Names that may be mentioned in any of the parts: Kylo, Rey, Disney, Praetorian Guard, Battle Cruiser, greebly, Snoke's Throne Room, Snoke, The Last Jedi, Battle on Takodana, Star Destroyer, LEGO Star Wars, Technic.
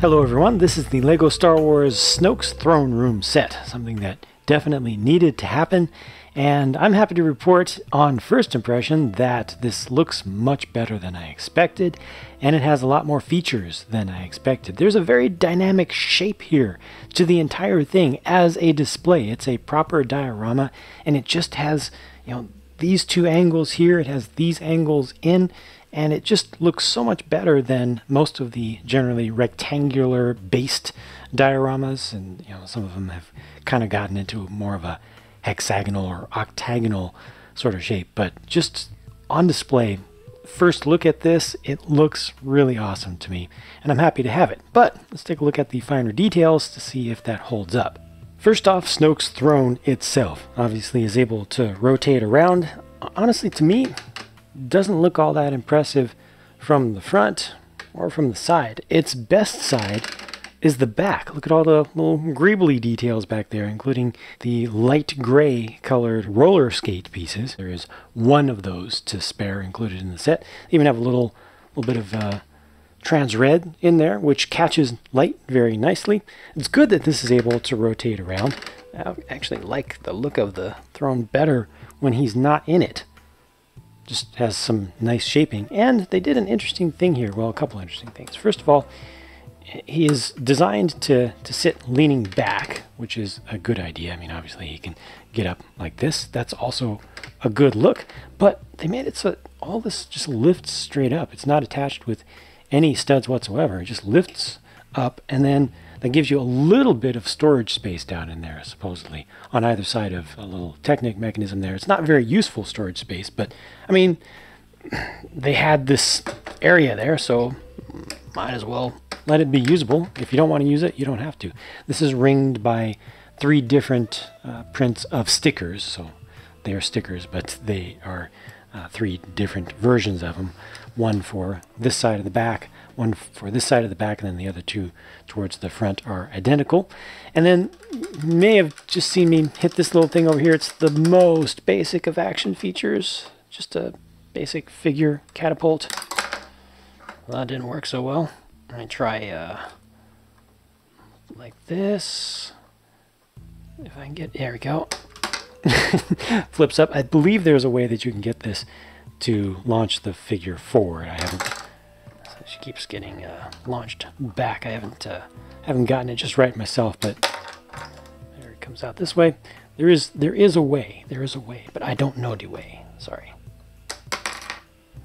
Hello everyone, this is the LEGO Star Wars Snoke's Throne Room set, something that definitely needed to happen, and I'm happy to report on first impression that this looks much better than I expected, and it has a lot more features than I expected. There's a very dynamic shape here to the entire thing as a display. It's a proper diorama, and it just has, you know, these two angles here, it has these angles in, and it just looks so much better than most of the generally rectangular based dioramas. And you know, some of them have kind of gotten into more of a hexagonal or octagonal sort of shape, but just on display, first look at this, it looks really awesome to me, and I'm happy to have it. But let's take a look at the finer details to see if that holds up. First off, Snoke's throne itself obviously is able to rotate around. Honestly, to me, doesn't look all that impressive from the front or from the side. Its best side is the back. Look at all the little greebly details back there, including the light gray colored roller skate pieces. There is one of those to spare included in the set. They even have a little bit of trans red in there, which catches light very nicely. It's good that this is able to rotate around. I actually like the look of the throne better when he's not in it. Just has some nice shaping, and they did an interesting thing here. Well, a couple interesting things. First of all, he is designed to sit leaning back, which is a good idea. I mean, obviously he can get up like this. That's also a good look, but they made it so all this just lifts straight up. It's not attached with any studs whatsoever. It just lifts up, and then that gives you a little bit of storage space down in there, supposedly, on either side of a little Technic mechanism there. It's not very useful storage space, but, I mean, they had this area there, so might as well let it be usable. If you don't want to use it, you don't have to. This is ringed by three different prints of stickers, so they are stickers, but they are three different versions of them. One for this side of the back, one for this side of the back, and then the other two towards the front are identical. And then you may have just seen me hit this little thing over here. It's the most basic of action features. Just a basic figure catapult. Well, that didn't work so well. I try like this. If I can get, there we go. Flips up. I believe there's a way that you can get this to launch the figure forward. I haven't. She keeps getting launched back. I haven't gotten it just right myself, but there it comes out this way. There is a way. There is a way, but I don't know the way. Sorry.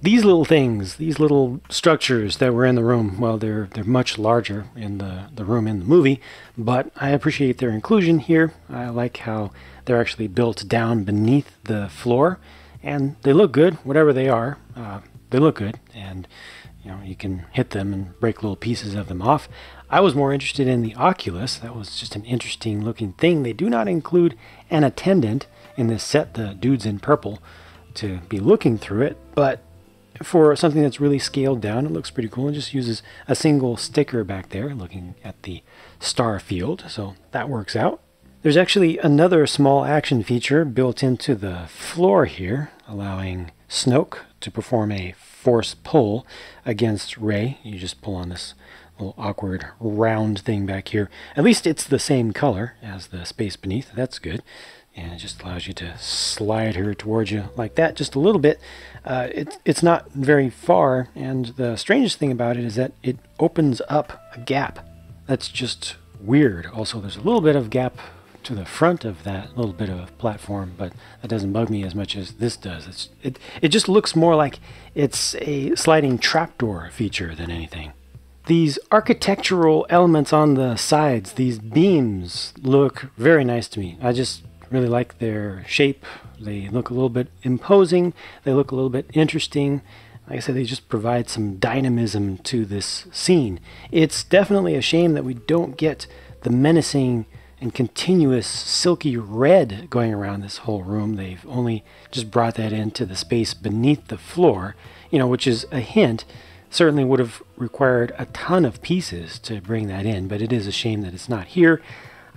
These little things, these little structures that were in the room, well, they're much larger in the room in the movie, but I appreciate their inclusion here. I like how they're actually built down beneath the floor, and they look good, whatever they are. They look good, and you know, you can hit them and break little pieces of them off. I was more interested in the Oculus. That was just an interesting looking thing. They do not include an attendant in this set, the dudes in purple, to be looking through it, but for something that's really scaled down, it looks pretty cool. It just uses a single sticker back there looking at the star field, so that works out. There's actually another small action feature built into the floor here, allowing Snoke to perform a force pull against Rey. You just pull on this little awkward round thing back here. At least it's the same color as the space beneath. That's good. And it just allows you to slide her towards you like that just a little bit. It's not very far, and the strangest thing about it is that it opens up a gap. That's just weird. Also, there's a little bit of gap to the front of that little bit of platform, but that doesn't bug me as much as this does. It just looks more like it's a sliding trapdoor feature than anything. These architectural elements on the sides, these beams, look very nice to me. I just really like their shape. They look a little bit imposing. They look a little bit interesting. Like I said, they just provide some dynamism to this scene. It's definitely a shame that we don't get the menacing and continuous silky red going around this whole room. They've only just brought that into the space beneath the floor, you know, which is a hint. Certainly would have required a ton of pieces to bring that in, but it is a shame that it's not here.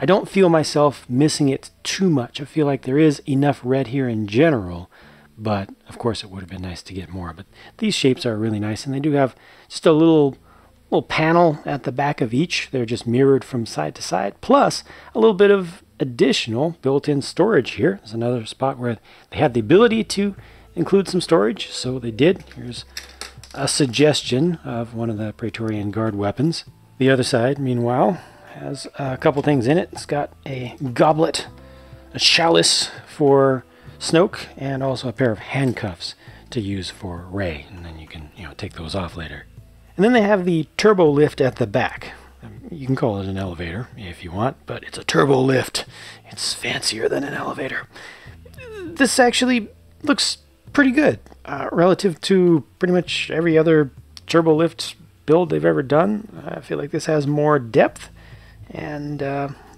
I don't feel myself missing it too much. I feel like there is enough red here in general, but of course it would have been nice to get more. But these shapes are really nice, and they do have just a little little panel at the back of each. They're just mirrored from side to side, plus a little bit of additional built-in storage here. There's another spot where they had the ability to include some storage, so they did. Here's a suggestion of one of the Praetorian Guard weapons. The other side, meanwhile, has a couple things in it. It's got a goblet, a chalice for Snoke, and also a pair of handcuffs to use for Rey, and then you can, you know, take those off later. And then they have the turbo lift at the back. You can call it an elevator if you want, but it's a turbo lift. It's fancier than an elevator. This actually looks pretty good relative to pretty much every other turbo lift build they've ever done. I feel like this has more depth and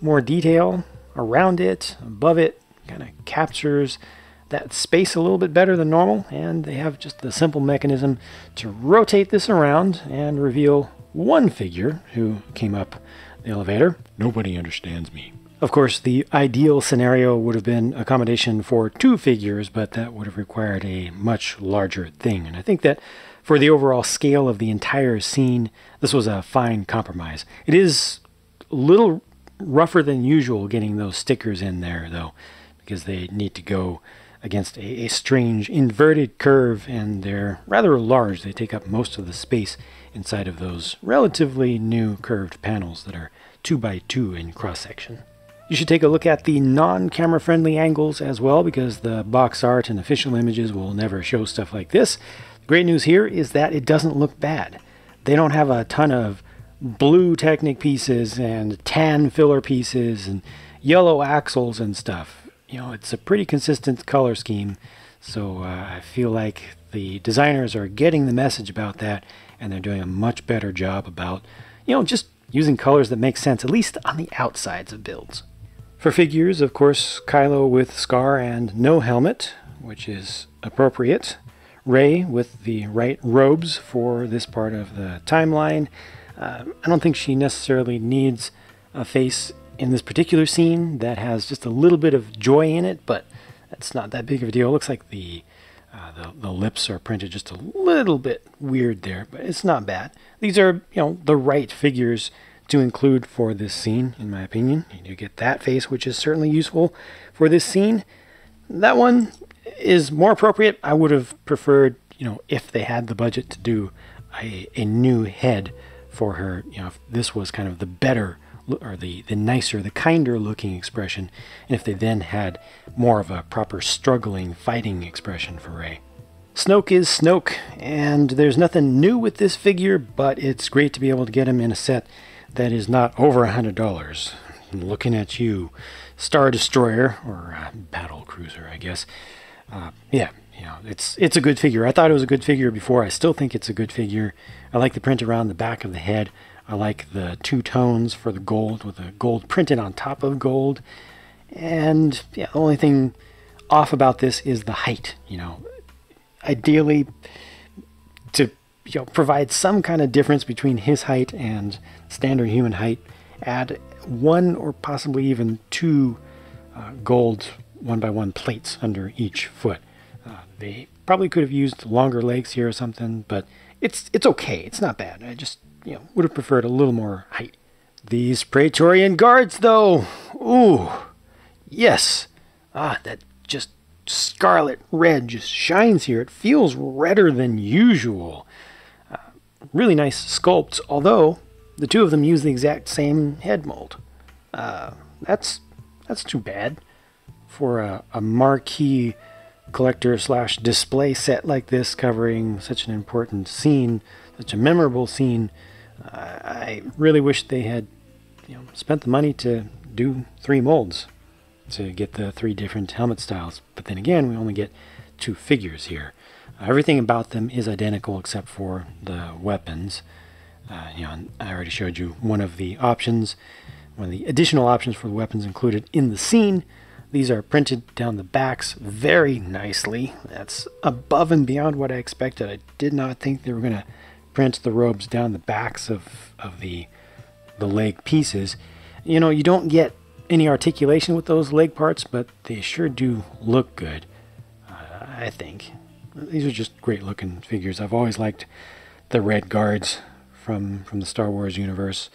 more detail around it, above it. Kind of captures that space a little bit better than normal, and they have just the simple mechanism to rotate this around and reveal one figure who came up the elevator. Nobody understands me. Of course, the ideal scenario would have been accommodation for two figures, but that would have required a much larger thing. And I think that for the overall scale of the entire scene, this was a fine compromise. It is a little rougher than usual getting those stickers in there, though, because they need to go against a strange inverted curve, and they're rather large. They take up most of the space inside of those relatively new curved panels that are 2x2 in cross-section. You should take a look at the non-camera friendly angles as well, because the box art and official images will never show stuff like this. The great news here is that it doesn't look bad. They don't have a ton of blue Technic pieces and tan filler pieces and yellow axles and stuff. You know, it's a pretty consistent color scheme, so I feel like the designers are getting the message about that, and they're doing a much better job about, you know, just using colors that make sense, at least on the outsides of builds. For figures, of course, Kylo with scar and no helmet, which is appropriate. Rey with the right robes for this part of the timeline. I don't think she necessarily needs a face in this particular scene. That has just a little bit of joy in it, but that's not that big of a deal. It looks like the lips are printed just a little bit weird there, but it's not bad. These are, you know, the right figures to include for this scene, in my opinion. You do get that face, which is certainly useful for this scene. That one is more appropriate. I would have preferred, you know, if they had the budget to do a new head for her, you know, if this was kind of the better, or the nicer, the kinder looking expression, and if they then had more of a proper struggling, fighting expression for Rey. Snoke is Snoke, and there's nothing new with this figure, but it's great to be able to get him in a set that is not over $100. Looking at you, Star Destroyer, or Battle Cruiser, I guess. Yeah, you know, it's a good figure. I thought it was a good figure before. I still think it's a good figure. I like the print around the back of the head. I like the two tones for the gold, with the gold printed on top of gold. And yeah, the only thing off about this is the height. You know, ideally, to, you know, provide some kind of difference between his height and standard human height, add one or possibly even two gold 1x1 plates under each foot. They probably could have used longer legs here or something, but it's okay. It's not bad. I just, you know, would have preferred a little more height. These Praetorian Guards, though, ooh, yes, that just scarlet red just shines here. It feels redder than usual. Really nice sculpts, although the two of them use the exact same head mold. That's too bad for a marquee collector / display set like this, covering such an important scene, such a memorable scene. I really wish they had, you know, spent the money to do three molds to get the three different helmet styles. But then again, we only get two figures here. Everything about them is identical except for the weapons. You know, I already showed you one of the additional options for the weapons included in the scene. These are printed down the backs very nicely. That's above and beyond what I expected. I did not think they were going to print the robes down the backs of the leg pieces. You know, you don't get any articulation with those leg parts, but they sure do look good, I think. These are just great looking figures. I've always liked the red guards from the Star Wars universe,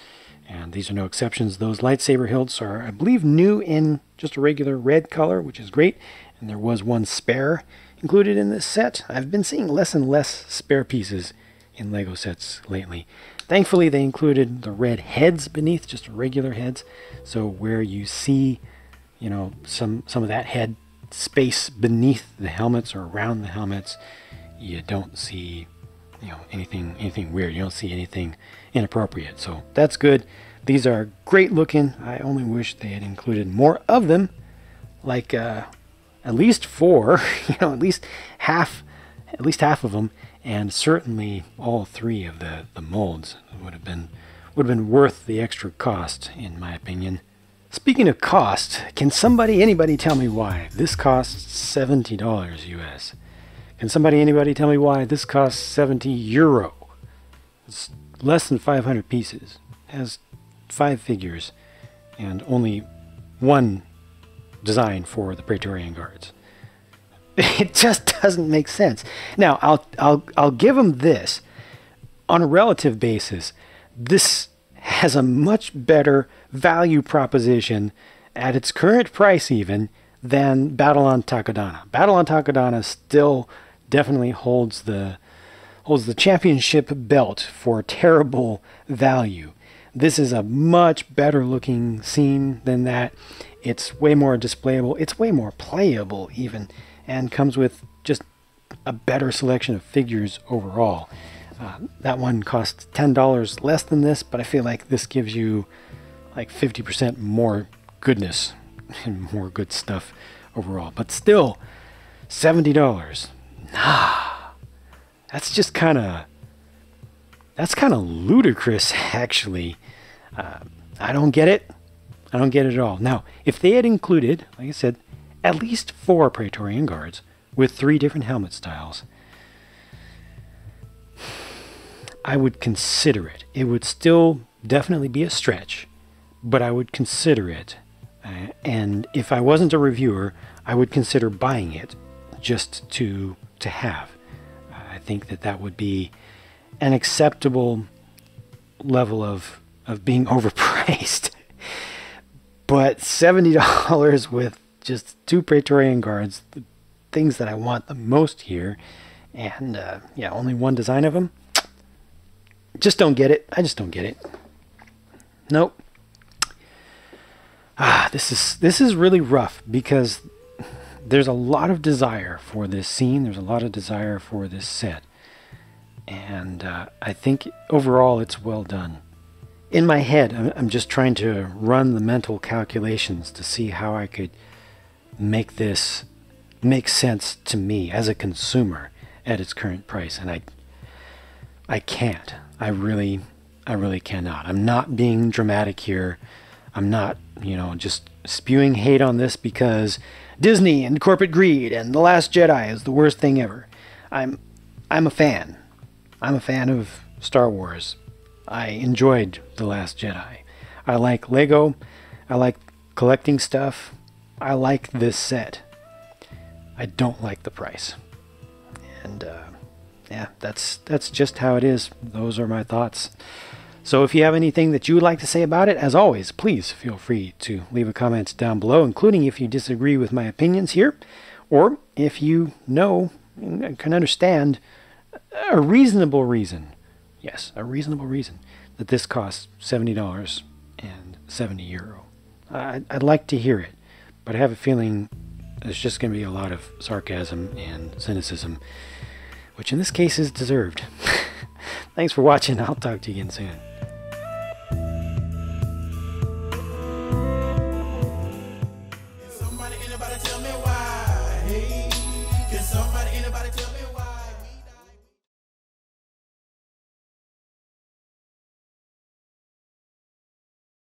and these are no exceptions. Those lightsaber hilts are, I believe, new in just a regular red color, which is great, and there was one spare included in this set. I've been seeing less and less spare pieces in LEGO sets lately. Thankfully, they included the red heads beneath, just regular heads, so where you see, you know, some of that head space beneath the helmets or around the helmets, you don't see, you know, anything weird. You don't see anything inappropriate, so that's good. These are great looking. I only wish they had included more of them, like at least four, you know, at least half of them, and certainly all three of the molds would have been worth the extra cost, in my opinion. Speaking of cost, can anybody tell me why this costs $70 US? Can anybody tell me why this costs 70 euro? It's less than 500 pieces, has 5 figures, and only one design for the Praetorian Guards. It just doesn't make sense. Now, I'll give them this. On a relative basis, this has a much better value proposition at its current price even than Battle on Takodana. Battle on Takodana still definitely holds the championship belt for terrible value. This is a much better looking scene than that. It's way more displayable, it's way more playable even, and comes with just a better selection of figures overall. That one costs $10 less than this, but I feel like this gives you like 50% more goodness and more good stuff overall. But still, $70. Nah. That's just kind of ludicrous, actually. I don't get it. I don't get it at all. Now, if they had included, like I said, at least 4 Praetorian Guards with 3 different helmet styles, I would consider it. It would still definitely be a stretch, but I would consider it. And if I wasn't a reviewer, I would consider buying it just to have. I think that would be an acceptable level of being overpriced. But $70 with just 2 Praetorian Guards, the things that I want the most here, and yeah, only one design of them. Just don't get it. I just don't get it. Nope. Ah, this is really rough, because there's a lot of desire for this scene. There's a lot of desire for this set, and I think overall it's well done. In my head, I'm just trying to run the mental calculations to see how I could make this make sense to me as a consumer at its current price, and I can't. I really cannot. I'm not being dramatic here. I'm not, you know, just spewing hate on this because Disney and corporate greed and The Last Jedi is the worst thing ever. I'm a fan. I'm a fan of Star Wars. I enjoyed The Last Jedi. I like LEGO. I like collecting stuff. I like this set. I don't like the price. And yeah, that's just how it is. Those are my thoughts. So if you have anything that you would like to say about it, as always, please feel free to leave a comment down below, including if you disagree with my opinions here, or if you know and can understand a reasonable reason. Yes, a reasonable reason that this costs $70 and 70 euro. I'd like to hear it, but I have a feeling there's just going to be a lot of sarcasm and cynicism, which in this case is deserved. Thanks for watching. I'll talk to you again soon.